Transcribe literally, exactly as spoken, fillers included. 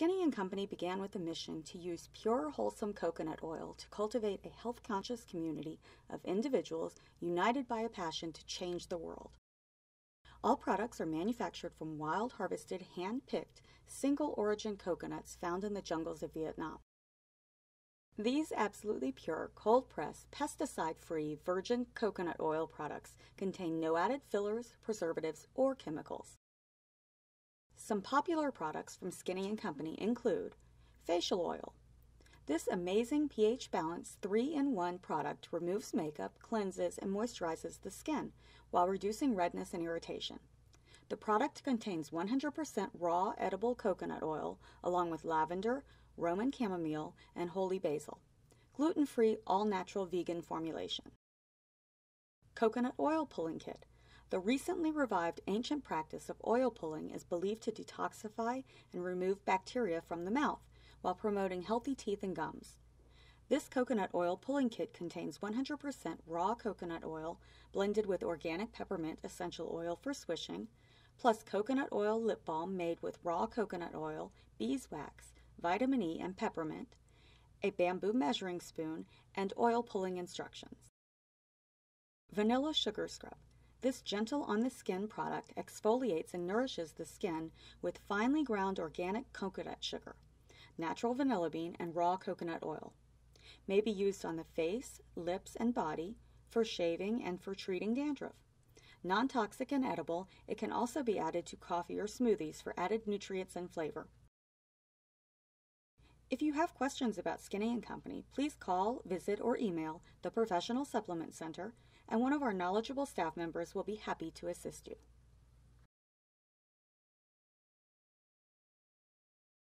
Skinny and Company began with a mission to use pure, wholesome coconut oil to cultivate a health-conscious community of individuals united by a passion to change the world. All products are manufactured from wild-harvested, hand-picked, single-origin coconuts found in the jungles of Vietnam. These absolutely pure, cold-pressed, pesticide-free, virgin coconut oil products contain no added fillers, preservatives, or chemicals. Some popular products from Skinny and Company include facial oil. This amazing pH balance three in one product removes makeup, cleanses, and moisturizes the skin while reducing redness and irritation. The product contains one hundred percent raw edible coconut oil along with lavender, Roman chamomile, and holy basil. Gluten-free, all-natural vegan formulation. Coconut oil pulling kit. The recently revived ancient practice of oil pulling is believed to detoxify and remove bacteria from the mouth while promoting healthy teeth and gums. This coconut oil pulling kit contains one hundred percent raw coconut oil blended with organic peppermint essential oil for swishing, plus coconut oil lip balm made with raw coconut oil, beeswax, vitamin E, and peppermint, a bamboo measuring spoon, and oil pulling instructions. Vanilla sugar scrub. This gentle on the skin product exfoliates and nourishes the skin with finely ground organic coconut sugar, natural vanilla bean, and raw coconut oil. May be used on the face, lips, and body for shaving and for treating dandruff. Non-toxic and edible, it can also be added to coffee or smoothies for added nutrients and flavor. If you have questions about Skinny and Company, please call, visit, or email the Professional Supplement Center, and one of our knowledgeable staff members will be happy to assist you.